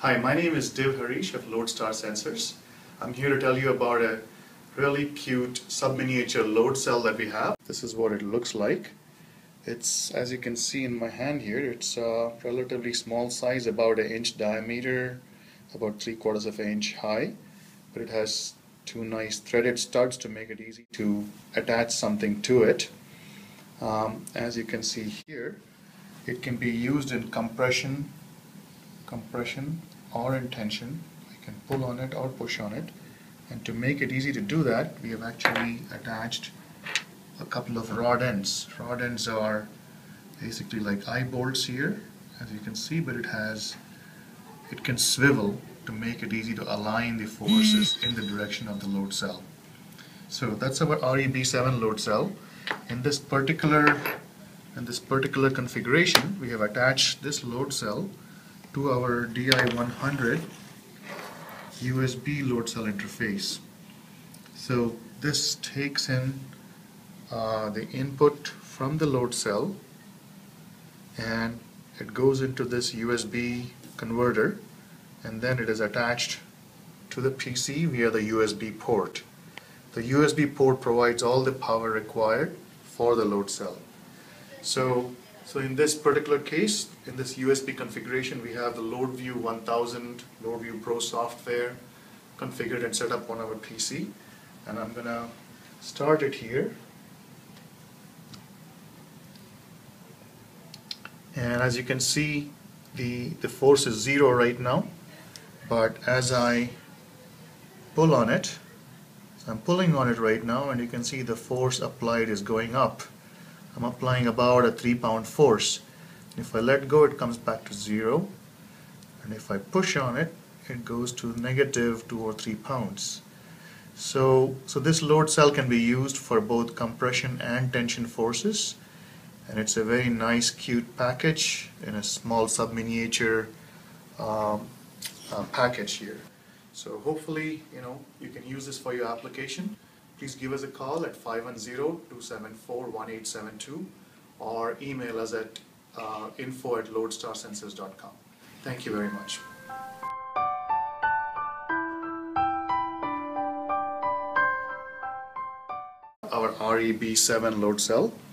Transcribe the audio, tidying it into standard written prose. Hi, my name is Div Harish of LoadStar Sensors. I'm here to tell you about a really cute sub-miniature load cell that we have. This is what it looks like. It's, as you can see in my hand here, it's a relatively small size, about 1 inch diameter, about 3/4 of an inch high, but it has two nice threaded studs to make it easy to attach something to it. As you can see here, it can be used in compression or in tension. I can pull on it or push on it, and to make it easy to do that, we have actually attached a couple of rod ends. Rod ends are basically like eye bolts here, as you can see, but it can swivel to make it easy to align the forces in the direction of the load cell. So that's our REB7 load cell. In this particular configuration, we have attached this load cell to our DI100 USB load cell interface. So this takes in the input from the load cell, and it goes into this USB converter, and then it is attached to the PC via the USB port. The USB port provides all the power required for the load cell. So in this particular case, in this USB configuration, we have the LoadView 1000 LoadView Pro software configured and set up on our PC, and I'm gonna start it here. And as you can see, the force is 0 right now, but as I pull on it, I'm pulling on it right now, and you can see the force applied is going up. I'm applying about a 3-pound force. If I let go, it comes back to 0, and if I push on it, it goes to -2 or 3 pounds. So this load cell can be used for both compression and tension forces, and it's a very nice, cute package in a small sub-miniature package here. So hopefully, you can use this for your application. Please give us a call at 510-274-1872 or email us at info@loadstarsensors.com. Thank you very much. Our REB7 load cell.